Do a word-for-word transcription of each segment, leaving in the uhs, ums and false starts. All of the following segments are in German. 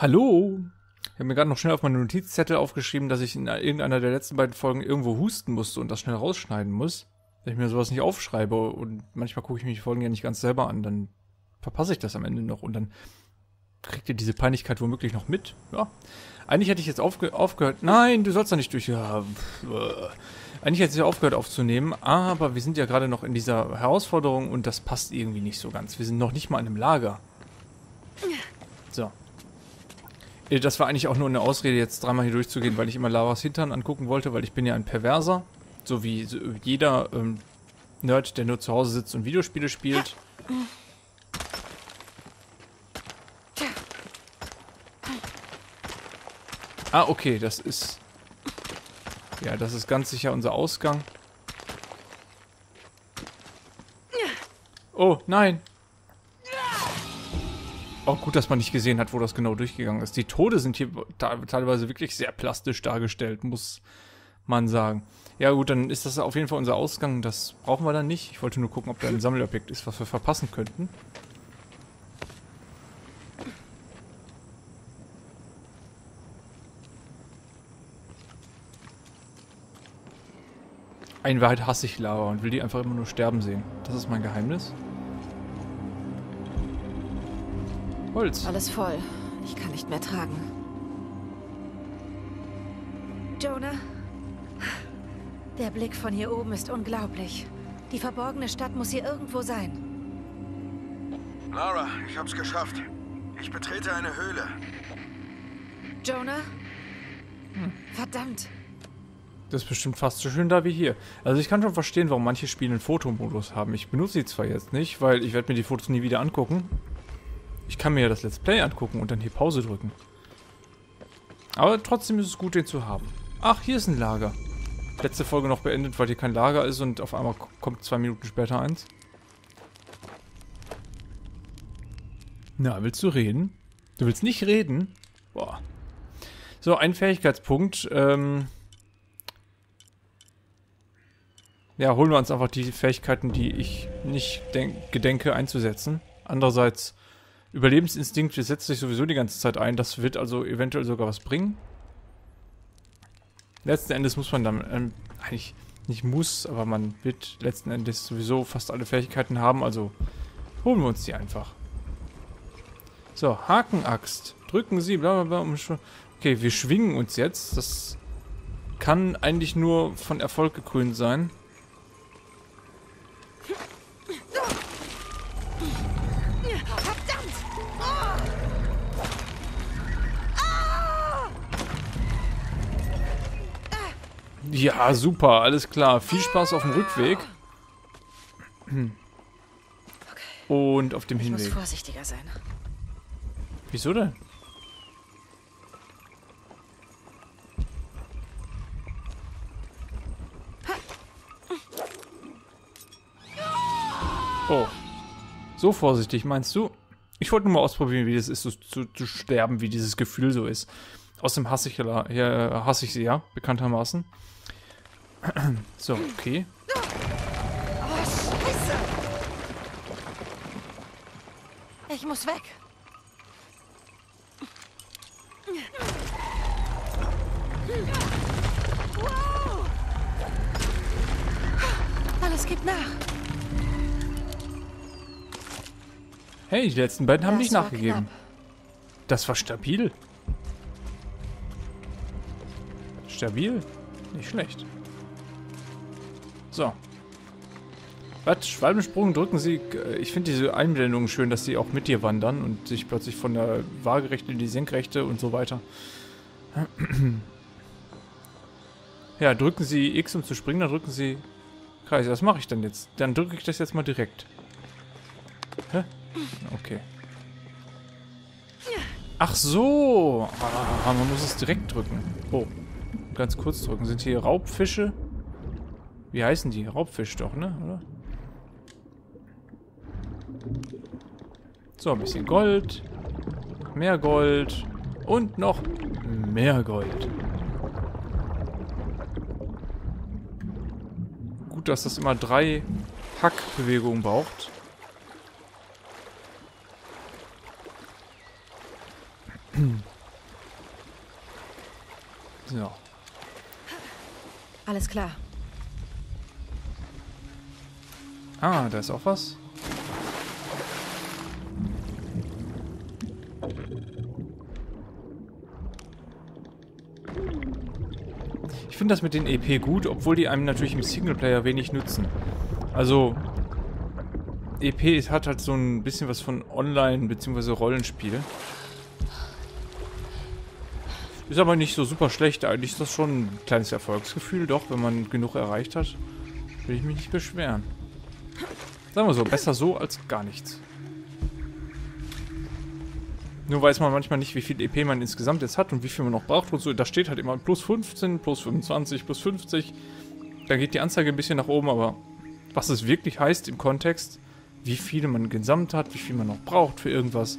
Hallo! Ich habe mir gerade noch schnell auf meine Notizzettel aufgeschrieben, dass ich in irgendeiner der letzten beiden Folgen irgendwo husten musste und das schnell rausschneiden muss. Dass ich mir sowas nicht aufschreibe und manchmal gucke ich mir die Folgen ja nicht ganz selber an, dann verpasse ich das am Ende noch und dann kriegt ihr diese Peinlichkeit womöglich noch mit. Ja. Eigentlich hätte ich jetzt aufge aufgehört... Nein, du sollst da nicht durch... Ja, eigentlich hätte ich ja aufgehört aufzunehmen, aber wir sind ja gerade noch in dieser Herausforderung und das passt irgendwie nicht so ganz. Wir sind noch nicht mal in einem Lager. So. Das war eigentlich auch nur eine Ausrede, jetzt dreimal hier durchzugehen, weil ich immer Laras Hintern angucken wollte, weil ich bin ja ein Perverser. So wie jeder ähm, Nerd, der nur zu Hause sitzt und Videospiele spielt. Ah, okay, das ist... Ja, das ist ganz sicher unser Ausgang. Oh, nein! Auch gut, dass man nicht gesehen hat, wo das genau durchgegangen ist. Die Tode sind hier teilweise wirklich sehr plastisch dargestellt, muss man sagen. Ja gut, dann ist das auf jeden Fall unser Ausgang. Das brauchen wir dann nicht. Ich wollte nur gucken, ob da ein Sammelobjekt ist, was wir verpassen könnten. In Wahrheit hasse ich Lara und will die einfach immer nur sterben sehen. Das ist mein Geheimnis. Holz. Alles voll. Ich kann nicht mehr tragen. Jonah, der Blick von hier oben ist unglaublich. Die verborgene Stadt muss hier irgendwo sein. Lara, ich hab's geschafft. Ich betrete eine Höhle. Jonah? Hm. Verdammt. Das ist bestimmt fast so schön da wie hier. Also ich kann schon verstehen, warum manche Spiele einen Fotomodus haben. Ich benutze sie zwar jetzt nicht, weil ich werde mir die Fotos nie wieder angucken. Ich kann mir ja das Let's Play angucken und dann hier Pause drücken. Aber trotzdem ist es gut, den zu haben. Ach, hier ist ein Lager. Letzte Folge noch beendet, weil hier kein Lager ist und auf einmal kommt zwei Minuten später eins. Na, willst du reden? Du willst nicht reden? Boah. So, ein Fähigkeitspunkt. Ähm ja, holen wir uns einfach die Fähigkeiten, die ich nicht gedenke einzusetzen. Andererseits... Überlebensinstinkt, das setzt sich sowieso die ganze Zeit ein. Das wird also eventuell sogar was bringen. Letzten Endes muss man dann, ähm, eigentlich nicht muss, aber man wird letzten Endes sowieso fast alle Fähigkeiten haben. Also holen wir uns die einfach. So, Hakenaxt. Drücken Sie, bla bla bla. Okay, wir schwingen uns jetzt. Das kann eigentlich nur von Erfolg gekrönt sein. Ja, super, alles klar. Viel Spaß auf dem Rückweg. Und auf dem Hinweg. Ich muss vorsichtiger sein. Wieso denn? Oh. So vorsichtig, meinst du? Ich wollte nur mal ausprobieren, wie das ist, so zu, zu sterben, wie dieses Gefühl so ist. Außerdem hasse ich, ja, hasse ich sie, ja, bekanntermaßen. So, okay. Ich muss weg. Alles gibt nach. Hey, die letzten beiden haben nicht nachgegeben. Das war stabil. Stabil? Nicht schlecht. So. Was? Schwalbensprung drücken Sie. Ich finde diese Einblendungen schön, dass sie auch mit dir wandern und sich plötzlich von der Waagerechten in die Senkrechte und so weiter. Ja, drücken Sie X, um zu springen, dann drücken Sie Kreis. Was mache ich denn jetzt? Dann drücke ich das jetzt mal direkt. Hä? Okay. Ach so. Ah, man muss es direkt drücken. Oh. Ganz kurz drücken. Sind hier Raubfische? Wie heißen die? Raubfisch doch, ne? Oder? So, ein bisschen Gold. Mehr Gold. Und noch mehr Gold. Gut, dass das immer drei Hackbewegungen braucht. So. Alles klar. Ah, da ist auch was. Ich finde das mit den E P gut, obwohl die einem natürlich im Singleplayer wenig nützen. Also, E P hat halt so ein bisschen was von Online- bzw. Rollenspiel. Ist aber nicht so super schlecht. Eigentlich ist das schon ein kleines Erfolgsgefühl, doch, wenn man genug erreicht hat, will ich mich nicht beschweren. Sagen wir so, besser so als gar nichts. Nur weiß man manchmal nicht, wie viel E P man insgesamt jetzt hat und wie viel man noch braucht und so. Da steht halt immer plus fünfzehn, plus fünfundzwanzig, plus fünfzig. Da geht die Anzeige ein bisschen nach oben, aber was es wirklich heißt im Kontext, wie viele man gesamt hat, wie viel man noch braucht für irgendwas.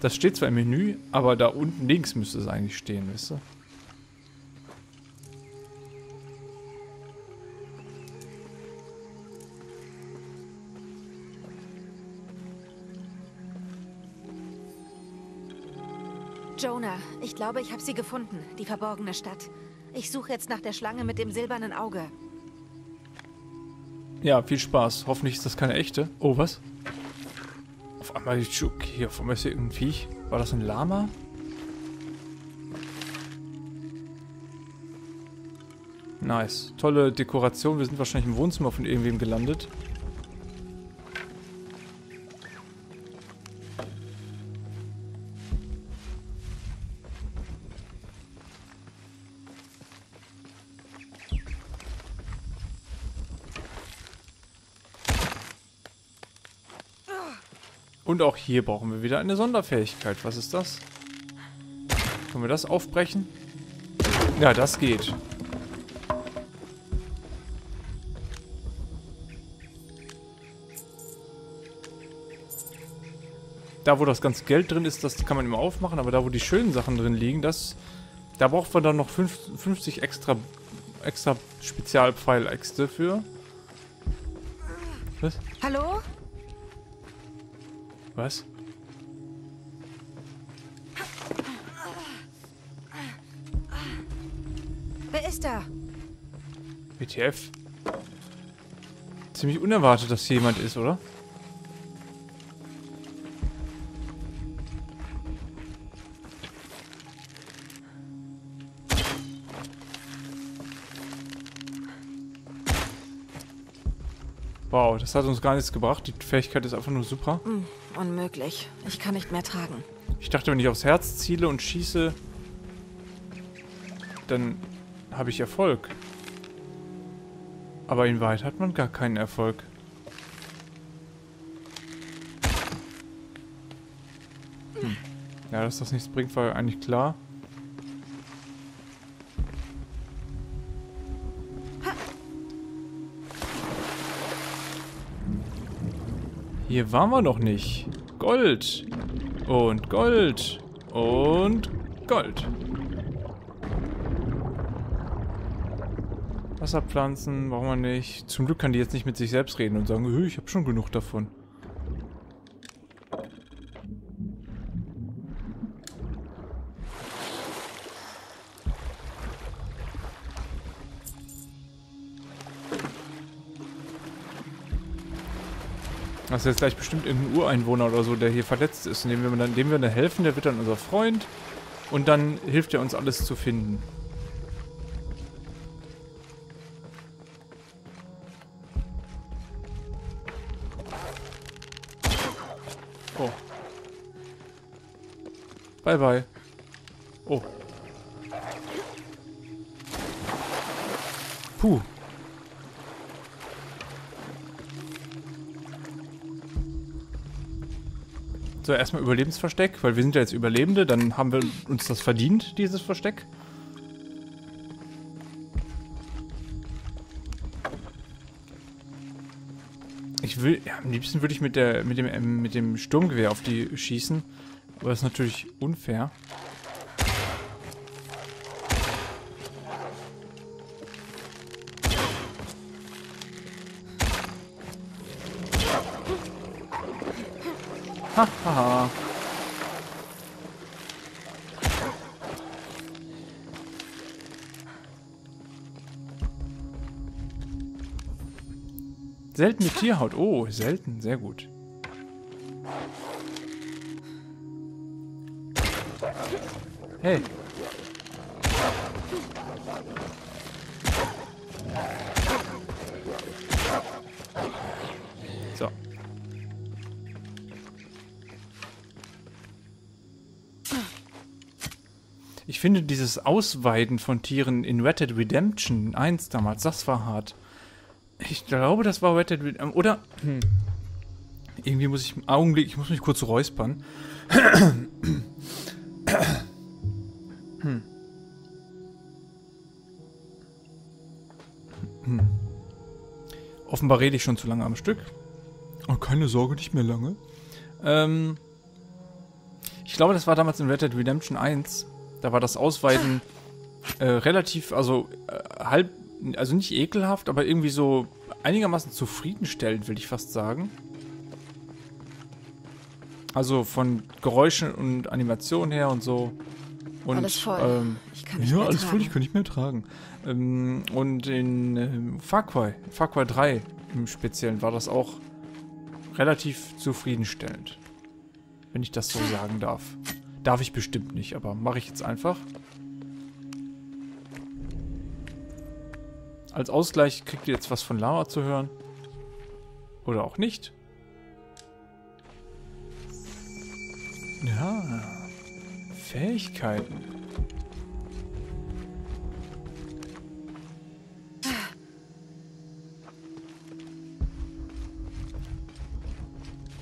Das steht zwar im Menü, aber da unten links müsste es eigentlich stehen, weißt du? Jonah, ich glaube, ich habe sie gefunden, die verborgene Stadt. Ich suche jetzt nach der Schlange mit dem silbernen Auge. Ja, viel Spaß. Hoffentlich ist das keine echte. Oh, was? Auf einmal die Schuck hier, auf einmal ist hier irgendein Viech. War das ein Lama? Nice. Tolle Dekoration. Wir sind wahrscheinlich im Wohnzimmer von irgendwem gelandet. Und auch hier brauchen wir wieder eine Sonderfähigkeit. Was ist das? Können wir das aufbrechen? Ja, das geht. Da, wo das ganze Geld drin ist, das kann man immer aufmachen. Aber da, wo die schönen Sachen drin liegen, das, da braucht man dann noch fünfzig extra, extra Spezialpfeiläxte für. Was? Hallo? Was? Wer ist da? W T F? Ziemlich unerwartet, dass hier jemand ist, oder? Wow, das hat uns gar nichts gebracht. Die Fähigkeit ist einfach nur super. Mhm. Unmöglich. Ich kann nicht mehr tragen. Ich dachte, wenn ich aufs Herz ziele und schieße, dann habe ich Erfolg. Aber in Wahrheit hat man gar keinen Erfolg. Hm. Ja, dass das nichts bringt, war eigentlich klar. Hier waren wir noch nicht. Gold. Und Gold. Und Gold. Wasserpflanzen brauchen wir nicht. Zum Glück kann die jetzt nicht mit sich selbst reden und sagen, ich habe schon genug davon. Das ist jetzt gleich bestimmt irgendein Ureinwohner oder so, der hier verletzt ist. Und dem wir dann, dem wir dann helfen, der wird dann unser Freund. Und dann hilft er uns, alles zu finden. Oh. Bye, bye. Oh. Puh. So, erstmal Überlebensversteck, weil wir sind ja jetzt Überlebende, dann haben wir uns das verdient, dieses Versteck. Ich will, ja, am liebsten würde ich mit der, mit dem, mit dem Sturmgewehr auf die schießen, aber das ist natürlich unfair. Haha. Seltene Tierhaut. Oh, selten. Sehr gut. Hey. So. Ich finde dieses Ausweiden von Tieren in Red Dead Redemption eins damals, das war hart. Ich glaube, das war Red Dead Redemption. Oder? Hm. Irgendwie muss ich im Augenblick, ich muss mich kurz räuspern. Hm. Hm. Offenbar rede ich schon zu lange am Stück. Oh, keine Sorge, nicht mehr lange. Ähm, ich glaube, das war damals in Red Dead Redemption eins. Da war das Ausweiden äh, relativ, also äh, halb, also nicht ekelhaft, aber irgendwie so einigermaßen zufriedenstellend, will ich fast sagen. Also von Geräuschen und Animationen her und so. Und, alles voll. Ähm, ich kann nicht ja, mehr alles tragen. voll, ich kann nicht mehr tragen. Ähm, und in ähm, Far Cry, Far Cry drei im Speziellen, war das auch relativ zufriedenstellend. Wenn ich das so sagen darf. Darf ich bestimmt nicht, aber mache ich jetzt einfach. Als Ausgleich kriegt ihr jetzt was von Lara zu hören. Oder auch nicht. Ja... Fähigkeiten.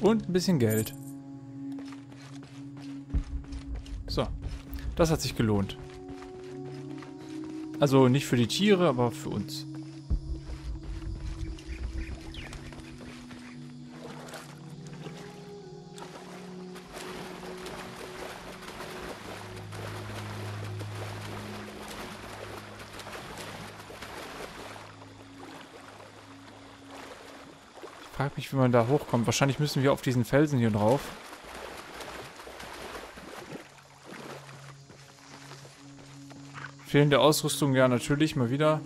Und ein bisschen Geld. So. Das hat sich gelohnt. Also nicht für die Tiere, aber für uns. Ich frage mich, wie man da hochkommt. Wahrscheinlich müssen wir auf diesen Felsen hier drauf. Fehlende Ausrüstung, ja natürlich, mal wieder.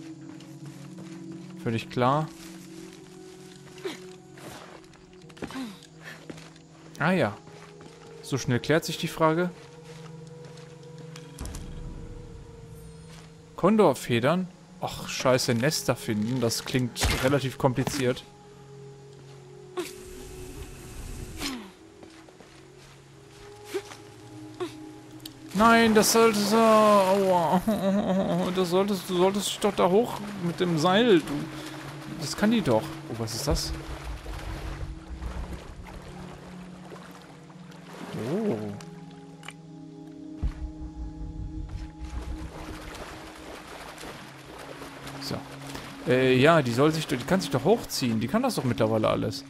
Völlig klar. Ah ja. So schnell klärt sich die Frage. Kondorfedern? Ach, scheiße, Nester finden. Das klingt relativ kompliziert. Nein, das solltest du. Aua. Das solltest du. solltest dich doch da hoch mit dem Seil. Du, das kann die doch. Oh, was ist das? Oh. So. Äh, ja, die soll sich. Die kann sich doch hochziehen. Die kann das doch mittlerweile alles.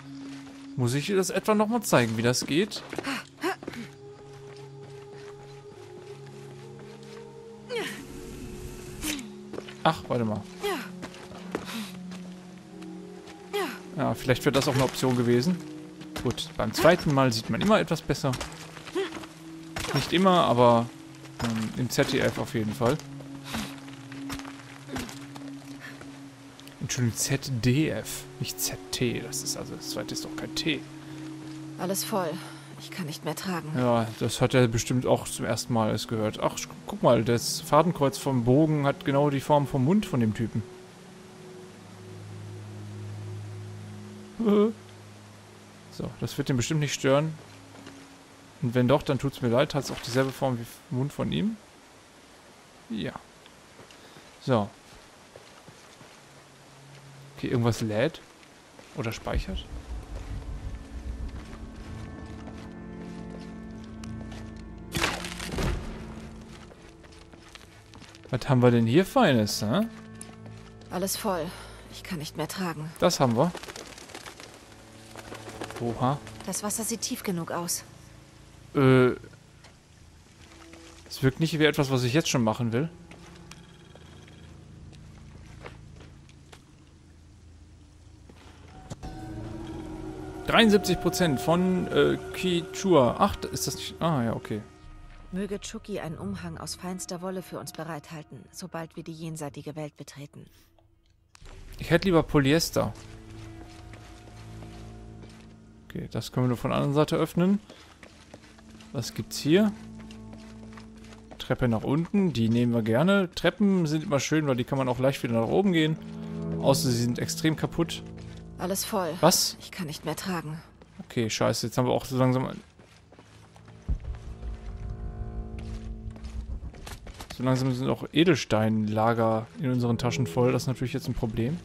Muss ich ihr das etwa nochmal zeigen, wie das geht? Ach, warte mal. Ja, vielleicht wäre das auch eine Option gewesen. Gut, beim zweiten Mal sieht man immer etwas besser. Nicht immer, aber ähm, im Z D F auf jeden Fall. Entschuldigung, Z D F, nicht Z T. Das ist also, das zweite ist doch kein T. Alles voll. Ich kann nicht mehr tragen. Ja, das hat er bestimmt auch zum ersten Mal erst gehört. Ach, guck mal, das Fadenkreuz vom Bogen hat genau die Form vom Mund von dem Typen. So, das wird den bestimmt nicht stören. Und wenn doch, dann tut's mir leid, hat es auch dieselbe Form wie der Mund von ihm. Ja. So. Okay, irgendwas lädt. Oder speichert. Was haben wir denn hier Feines, ne? Alles voll. Ich kann nicht mehr tragen. Das haben wir. Oha. Das Wasser sieht tief genug aus. Äh. Es wirkt nicht wie etwas, was ich jetzt schon machen will. dreiundsiebzig Prozent von äh, Kichua. Ach, ist das nicht... Ah, ja, okay. Möge Chucky einen Umhang aus feinster Wolle für uns bereithalten, sobald wir die jenseitige Welt betreten. Ich hätte lieber Polyester. Okay, das können wir nur von der anderen Seite öffnen. Was gibt's hier? Treppe nach unten, die nehmen wir gerne. Treppen sind immer schön, weil die kann man auch leicht wieder nach oben gehen. Außer sie sind extrem kaputt. Alles voll. Was? Ich kann nicht mehr tragen. Okay, scheiße, jetzt haben wir auch so langsam... So langsam sind auch Edelsteinlager in unseren Taschen voll. Das ist natürlich jetzt ein Problem.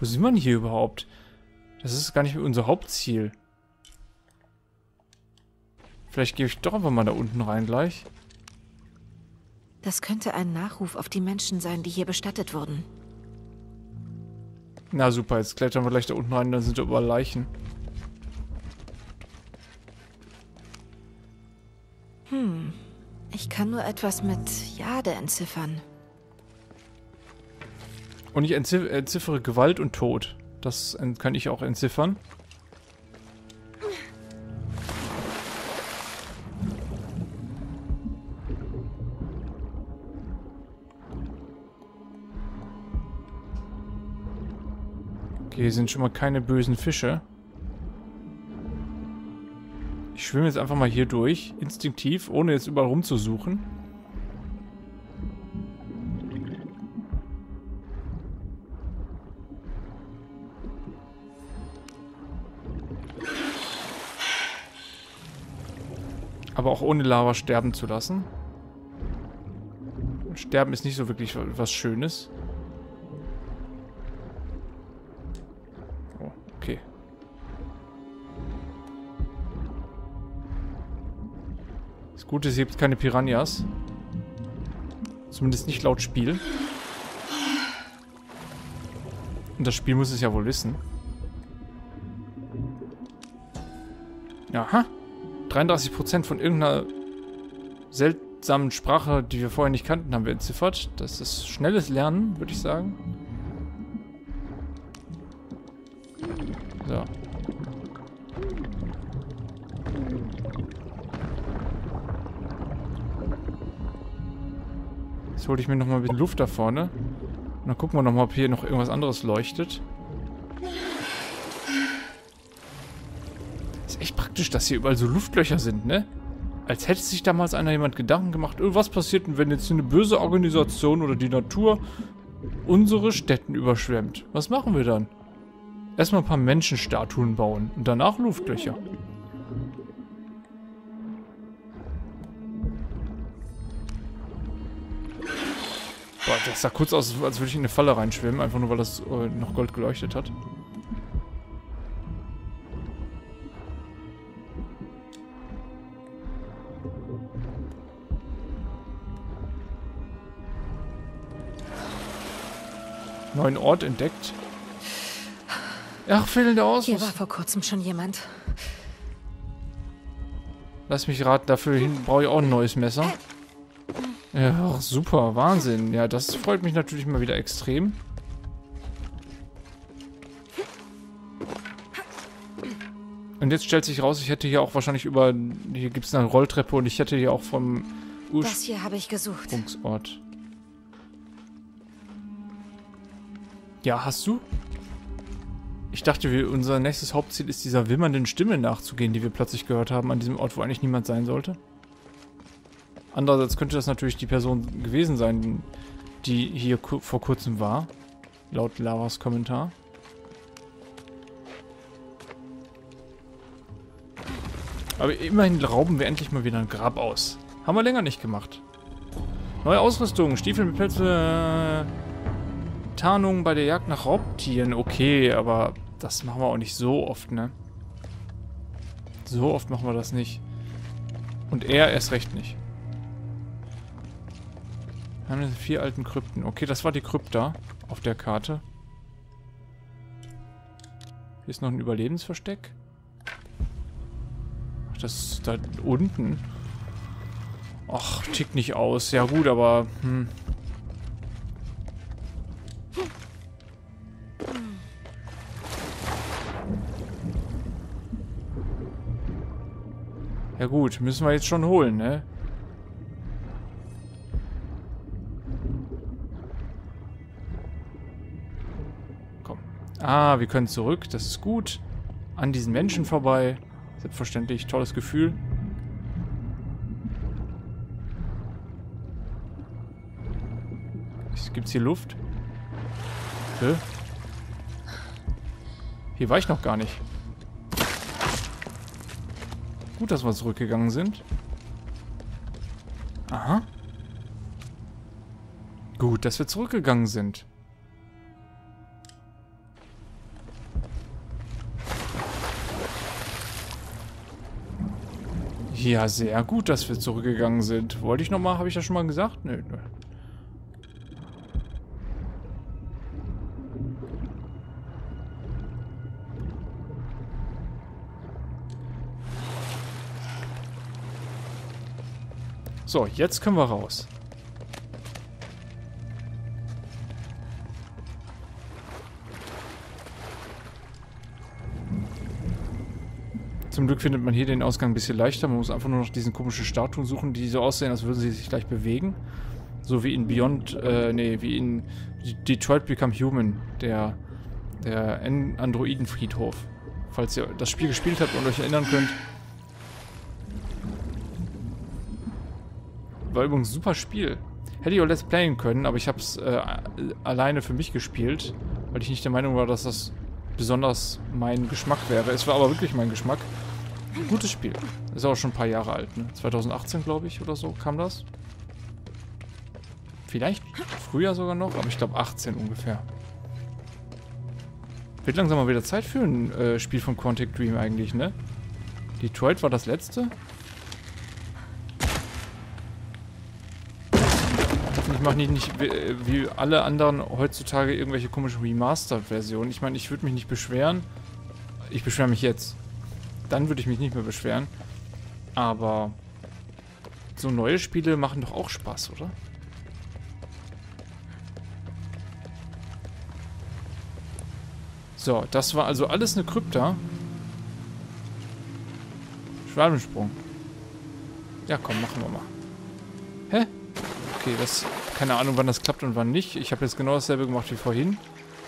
Wo sind wir denn hier überhaupt? Das ist gar nicht unser Hauptziel. Vielleicht gehe ich doch einfach mal da unten rein gleich. Das könnte ein Nachruf auf die Menschen sein, die hier bestattet wurden. Na super, jetzt klettern wir gleich da unten rein, dann sind da überall Leichen. Hm, ich kann nur etwas mit Jade entziffern. Und ich entzif- entziffere Gewalt und Tod. Das kann ich auch entziffern. Okay, hier sind schon mal keine bösen Fische. Ich schwimme jetzt einfach mal hier durch, instinktiv, ohne jetzt überall rumzusuchen. Aber auch ohne Lava sterben zu lassen. Sterben ist nicht so wirklich was Schönes. Gut, es gibt keine Piranhas. Zumindest nicht laut Spiel. Und das Spiel muss es ja wohl wissen. Aha. dreiunddreißig Prozent von irgendeiner seltsamen Sprache, die wir vorher nicht kannten, haben wir entziffert. Das ist schnelles Lernen, würde ich sagen. So. Jetzt hole ich mir noch mal ein bisschen Luft da vorne. Und dann gucken wir noch mal, ob hier noch irgendwas anderes leuchtet. Ist echt praktisch, dass hier überall so Luftlöcher sind, ne? Als hätte sich damals einer jemand Gedanken gemacht, oh, was passiert denn, wenn jetzt eine böse Organisation oder die Natur unsere Städten überschwemmt? Was machen wir dann? Erstmal ein paar Menschenstatuen bauen und danach Luftlöcher. Boah, das sah kurz aus, als würde ich in eine Falle reinschwimmen, einfach nur weil das äh, noch Gold geleuchtet hat. Neuen Ort entdeckt. Ach, fehlende Ausrüstung. Hier war vor kurzem schon jemand. Lass mich raten, dafür brauche ich auch ein neues Messer. Ja, super, Wahnsinn. Ja, das freut mich natürlich mal wieder extrem. Und jetzt stellt sich raus, ich hätte hier auch wahrscheinlich über... Hier gibt es eine Rolltreppe und ich hätte hier auch vom Ursprungsort... Das hier habe ich gesucht. Ja, hast du? Ich dachte, wir, unser nächstes Hauptziel ist, dieser wimmernden Stimme nachzugehen, die wir plötzlich gehört haben, an diesem Ort, wo eigentlich niemand sein sollte. Andererseits könnte das natürlich die Person gewesen sein, die hier ku- vor kurzem war, laut Laras Kommentar. Aber immerhin rauben wir endlich mal wieder ein Grab aus. Haben wir länger nicht gemacht. Neue Ausrüstung, Stiefel mit Pelze, Tarnung bei der Jagd nach Raubtieren. Okay, aber das machen wir auch nicht so oft, ne? So oft machen wir das nicht. Und er erst recht nicht. Wir haben vier alten Krypten. Okay, das war die Krypta auf der Karte. Hier ist noch ein Überlebensversteck. Ach, das ist da unten. Ach, tickt nicht aus. Ja gut, aber... Hm. Ja gut, müssen wir jetzt schon holen, ne? Ah, wir können zurück. Das ist gut. An diesen Menschen vorbei. Selbstverständlich. Tolles Gefühl. Gibt's hier Luft? Hä? Hier war ich noch gar nicht. Gut, dass wir zurückgegangen sind. Aha. Gut, dass wir zurückgegangen sind. Ja, sehr gut, dass wir zurückgegangen sind. Wollte ich nochmal, habe ich das schon mal gesagt? Nö, nö. So, jetzt können wir raus. Zum Glück findet man hier den Ausgang ein bisschen leichter. Man muss einfach nur noch diesen komischen Statuen suchen, die so aussehen, als würden sie sich gleich bewegen. So wie in Beyond, äh, nee, wie in Detroit Become Human, der, der Androidenfriedhof. Falls ihr das Spiel gespielt habt und euch erinnern könnt. War übrigens ein super Spiel. Hätte ich auch Let's Playen können, aber ich habe es äh, alleine für mich gespielt, weil ich nicht der Meinung war, dass das besonders mein Geschmack wäre. Es war aber wirklich mein Geschmack. Gutes Spiel. Ist auch schon ein paar Jahre alt, ne? zwanzig achtzehn, glaube ich, oder so kam das. Vielleicht früher sogar noch, aber ich glaube achtzehn ungefähr. Wird langsam mal wieder Zeit für ein äh, Spiel von Quantic Dream eigentlich, ne? Detroit war das letzte. Ich mache nicht, nicht wie alle anderen heutzutage irgendwelche komischen Remastered-Versionen. Ich meine, ich würde mich nicht beschweren. Ich beschwere mich jetzt. Dann würde ich mich nicht mehr beschweren. Aber so neue Spiele machen doch auch Spaß, oder? So, das war also alles eine Krypta. Schwalbensprung. Ja, komm, machen wir mal. Hä? Okay, das... Keine Ahnung, wann das klappt und wann nicht. Ich habe jetzt genau dasselbe gemacht wie vorhin.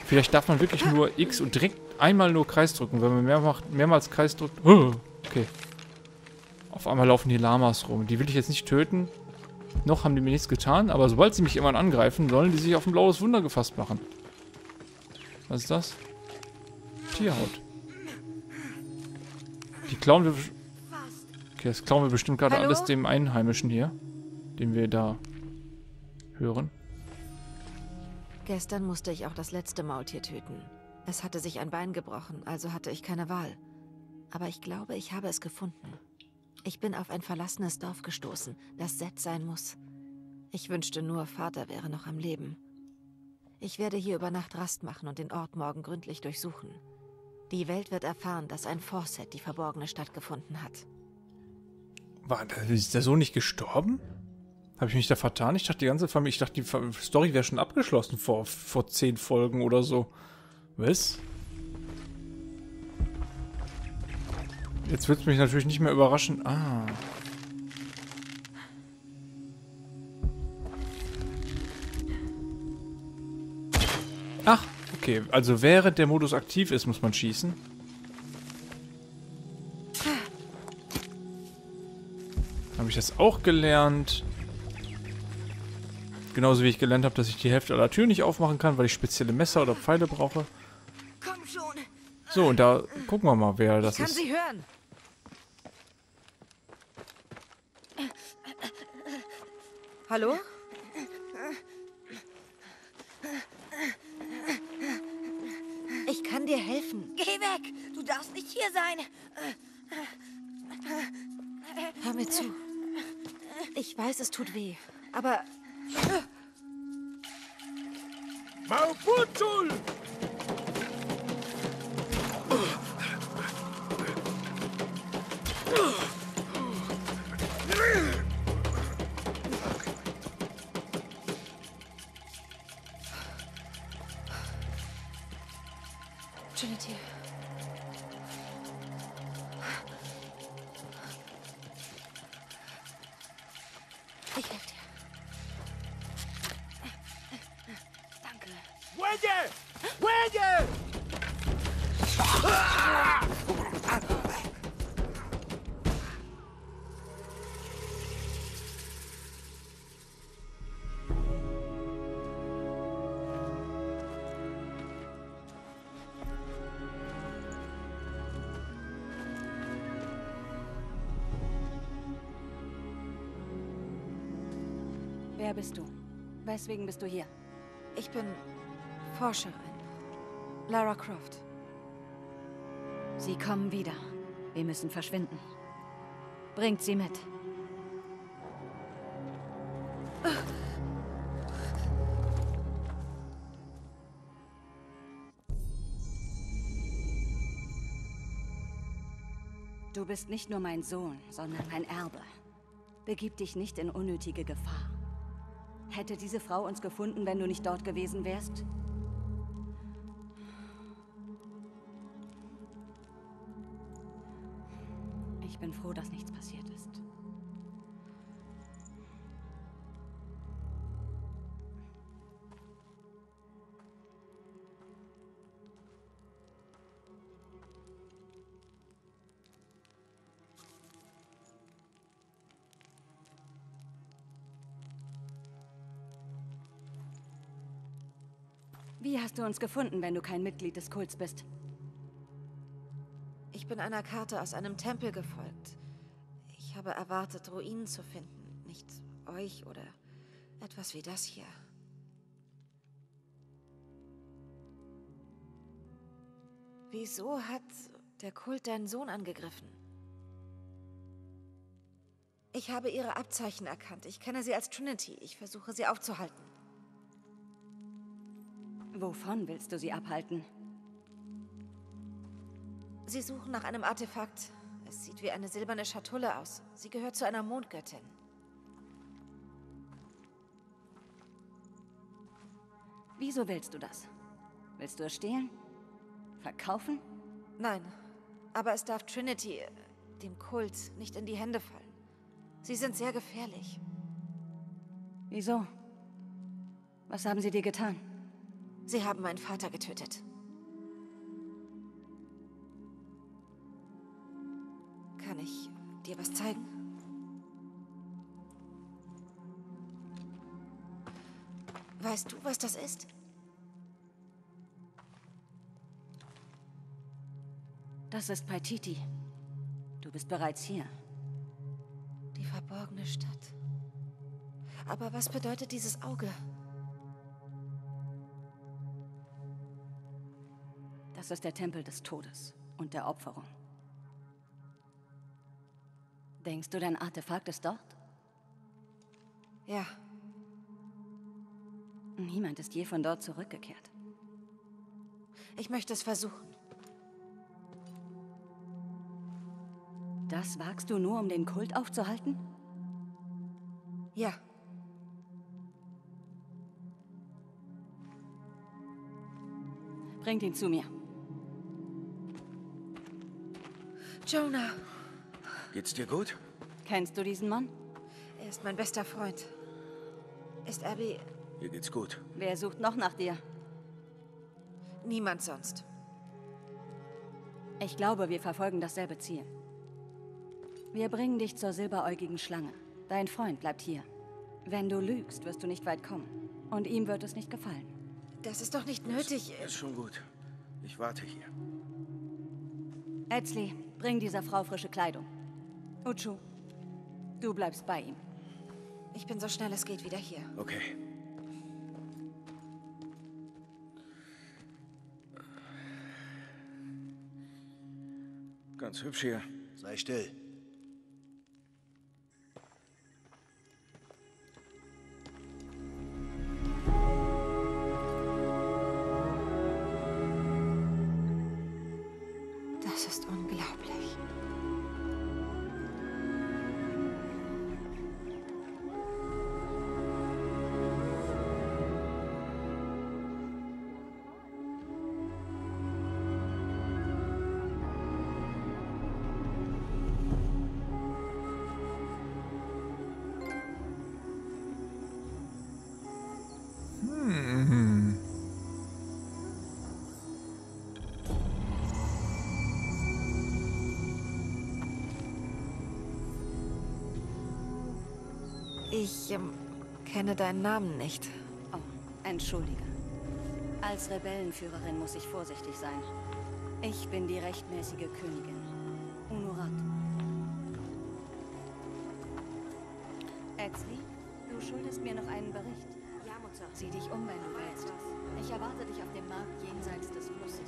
Vielleicht darf man wirklich nur X und direkt einmal nur Kreis drücken. Wenn man mehr macht, mehrmals Kreis drückt... Okay. Auf einmal laufen hier Lamas rum. Die will ich jetzt nicht töten. Noch haben die mir nichts getan. Aber sobald sie mich irgendwann angreifen, sollen die sich auf ein blaues Wunder gefasst machen. Was ist das? Tierhaut. Die klauen wir... Okay, das klauen wir bestimmt gerade alles dem Einheimischen hier. Den wir da... hören. Gestern musste ich auch das letzte Maultier töten. Es hatte sich ein Bein gebrochen, also hatte ich keine Wahl. Aber ich glaube, ich habe es gefunden. Ich bin auf ein verlassenes Dorf gestoßen, das Set sein muss. Ich wünschte nur, Vater wäre noch am Leben. Ich werde hier über Nacht Rast machen und den Ort morgen gründlich durchsuchen. Die Welt wird erfahren, dass ein Forset die verborgene Stadt gefunden hat. War, ist der Sohn nicht gestorben? Habe ich mich da vertan? Ich dachte, die ganze Familie, ich dachte, die Story wäre schon abgeschlossen vor, vor zehn Folgen oder so. Was? Jetzt wird es mich natürlich nicht mehr überraschen. Ah. Ach, okay. Also während der Modus aktiv ist, muss man schießen. Habe ich das auch gelernt? Genauso wie ich gelernt habe, dass ich die Hälfte aller Türen nicht aufmachen kann, weil ich spezielle Messer oder Pfeile brauche. Komm schon. So, und da gucken wir mal, wer das ist. Ich kann sie hören. Hallo? Ich kann dir helfen. Geh weg! Du darfst nicht hier sein. Hör mir zu. Ich weiß, es tut weh, aber... Trinity. Ich helfe dir. Danke. Wege! Wege! Wer bist du? Weswegen bist du hier? Ich bin Forscherin. Lara Croft. Sie kommen wieder. Wir müssen verschwinden. Bringt sie mit. Du bist nicht nur mein Sohn, sondern ein Erbe. Begib dich nicht in unnötige Gefahr. Hätte diese Frau uns gefunden, wenn du nicht dort gewesen wärst? Ich bin froh, dass nichts passiert ist. Wie hast du uns gefunden, wenn du kein Mitglied des Kults bist? Ich bin einer Karte aus einem Tempel gefolgt. Ich habe erwartet, Ruinen zu finden, nicht euch oder etwas wie das hier. Wieso hat der Kult deinen Sohn angegriffen? Ich habe ihre Abzeichen erkannt. Ich kenne sie als Trinity. Ich versuche, sie aufzuhalten. Wovon willst du sie abhalten? Sie suchen nach einem Artefakt. Es sieht wie eine silberne Schatulle aus. Sie gehört zu einer Mondgöttin. Wieso willst du das? Willst du es stehlen? Verkaufen? Nein, aber es darf Trinity, dem Kult, nicht in die Hände fallen. Sie sind sehr gefährlich. Wieso? Was haben sie dir getan? Sie haben meinen Vater getötet. Kann ich dir was zeigen? Weißt du, was das ist? Das ist Paititi. Du bist bereits hier. Die verborgene Stadt. Aber was bedeutet dieses Auge? Das ist der Tempel des Todes und der Opferung. Denkst du, dein Artefakt ist dort? Ja. Niemand ist je von dort zurückgekehrt. Ich möchte es versuchen. Das wagst du nur, um den Kult aufzuhalten? Ja. Bringt ihn zu mir. Jonah. Geht's dir gut? Kennst du diesen Mann? Er ist mein bester Freund. Ist Abby... Mir geht's gut. Wer sucht noch nach dir? Niemand sonst. Ich glaube, wir verfolgen dasselbe Ziel. Wir bringen dich zur silberäugigen Schlange. Dein Freund bleibt hier. Wenn du lügst, wirst du nicht weit kommen. Und ihm wird es nicht gefallen. Das ist doch nicht nötig. Ist, ist schon gut. Ich warte hier. Ixchel, bring dieser Frau frische Kleidung. Uchu, du bleibst bei ihm. Ich bin so schnell es geht wieder hier. Okay. Ganz hübsch hier. Sei still. Ich ähm, kenne deinen Namen nicht. Oh, entschuldige. Als Rebellenführerin muss ich vorsichtig sein. Ich bin die rechtmäßige Königin, Unurat. Ixchel, du schuldest mir noch einen Bericht. Ja, Mutter. Sieh dich um, wenn du willst. Ich erwarte dich auf dem Markt jenseits des Flusses.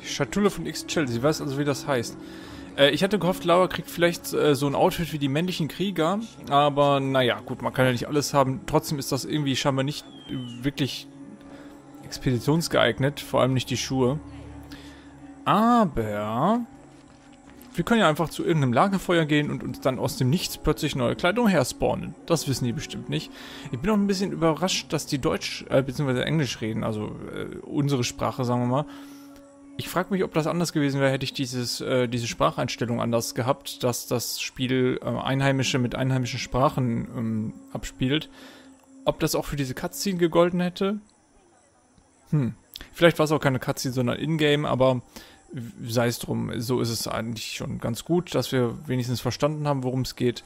Die Schatulle von Ixchel, sie weiß also, wie das heißt. Äh, ich hatte gehofft, Lara kriegt vielleicht äh, so ein Outfit wie die männlichen Krieger. Aber naja, gut, man kann ja nicht alles haben. Trotzdem ist das irgendwie scheinbar nicht wirklich expeditionsgeeignet. Vor allem nicht die Schuhe. Aber wir können ja einfach zu irgendeinem Lagerfeuer gehen und uns dann aus dem Nichts plötzlich neue Kleidung herspawnen. Das wissen die bestimmt nicht. Ich bin auch ein bisschen überrascht, dass die Deutsch äh, bzw. Englisch reden, also äh, unsere Sprache, sagen wir mal. Ich frage mich, ob das anders gewesen wäre, hätte ich dieses, äh, diese Spracheinstellung anders gehabt, dass das Spiel äh, Einheimische mit einheimischen Sprachen ähm, abspielt. Ob das auch für diese Cutscene gegolten hätte? Hm. Vielleicht war es auch keine Cutscene, sondern Ingame, aber sei es drum, so ist es eigentlich schon ganz gut, dass wir wenigstens verstanden haben, worum es geht.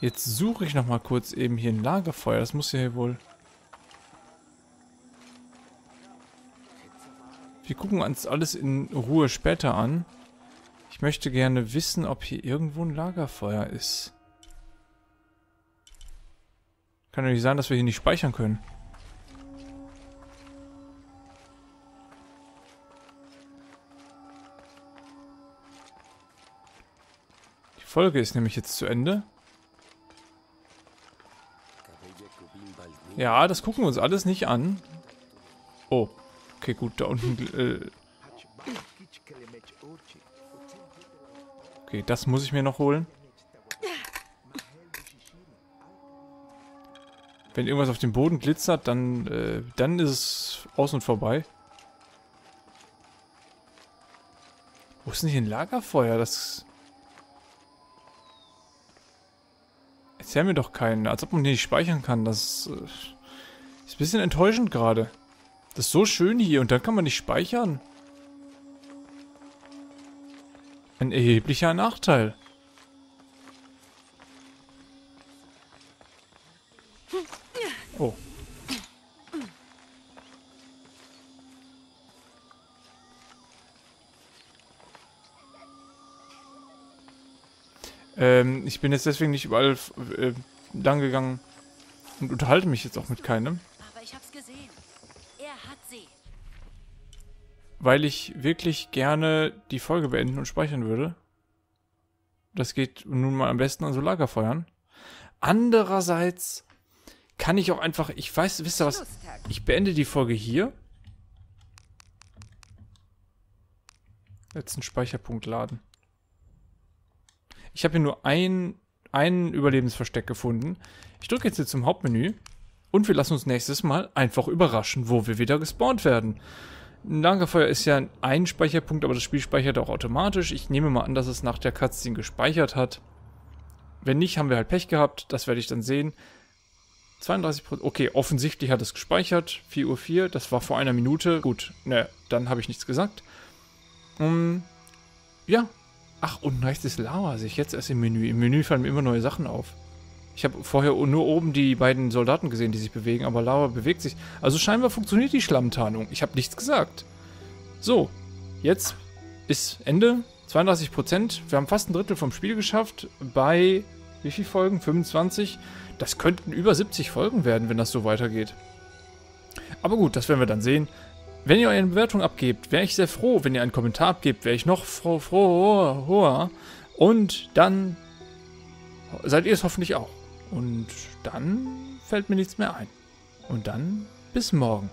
Jetzt suche ich nochmal kurz eben hier ein Lagerfeuer. Das muss ja hier wohl... Wir gucken uns alles in Ruhe später an. Ich möchte gerne wissen, ob hier irgendwo ein Lagerfeuer ist. Kann doch nicht sein, dass wir hier nicht speichern können. Die Folge ist nämlich jetzt zu Ende. Ja, das gucken wir uns alles nicht an. Oh, okay, gut, da unten... Äh okay, das muss ich mir noch holen. Wenn irgendwas auf dem Boden glitzert, dann, äh, dann ist es aus und vorbei. Wo ist denn hier ein Lagerfeuer? Das... Erzähl mir doch keinen, als ob man den nicht speichern kann. Das äh, ist ein bisschen enttäuschend gerade. Das ist so schön hier und dann kann man nicht speichern. Ein erheblicher Nachteil. Oh. Ähm, ich bin jetzt deswegen nicht überall äh, lang gegangen und unterhalte mich jetzt auch mit keinem. Aber ich hab's gesehen. Er hat sie. Weil ich wirklich gerne die Folge beenden und speichern würde. Das geht nun mal am besten an so Lagerfeuern. Andererseits kann ich auch einfach, ich weiß, wisst ihr was, ich beende die Folge hier. Letzten Speicherpunkt laden. Ich habe hier nur ein, ein Überlebensversteck gefunden. Ich drücke jetzt hier zum Hauptmenü und wir lassen uns nächstes Mal einfach überraschen, wo wir wieder gespawnt werden. Ein Lagerfeuer ist ja ein Speicherpunkt, aber das Spiel speichert auch automatisch. Ich nehme mal an, dass es nach der Cutscene gespeichert hat. Wenn nicht, haben wir halt Pech gehabt. Das werde ich dann sehen. zweiunddreißig Prozent. Okay, offensichtlich hat es gespeichert. vier Uhr vier. Das war vor einer Minute. Gut, ne, dann habe ich nichts gesagt. Um, ja. Ach, unten rechts ist Lara, sehe ich jetzt erst im Menü. Im Menü fallen mir immer neue Sachen auf. Ich habe vorher nur oben die beiden Soldaten gesehen, die sich bewegen, aber Lara bewegt sich. Also scheinbar funktioniert die Schlammtarnung. Ich habe nichts gesagt. So, jetzt ist Ende. zweiunddreißig Prozent. Wir haben fast ein Drittel vom Spiel geschafft. Bei wie viel Folgen? fünfundzwanzig. Das könnten über siebzig Folgen werden, wenn das so weitergeht. Aber gut, das werden wir dann sehen. Wenn ihr eure Bewertung abgebt, wäre ich sehr froh. Wenn ihr einen Kommentar abgebt, wäre ich noch froh, froh, hoher. Und dann seid ihr es hoffentlich auch. Und dann fällt mir nichts mehr ein. Und dann bis morgen.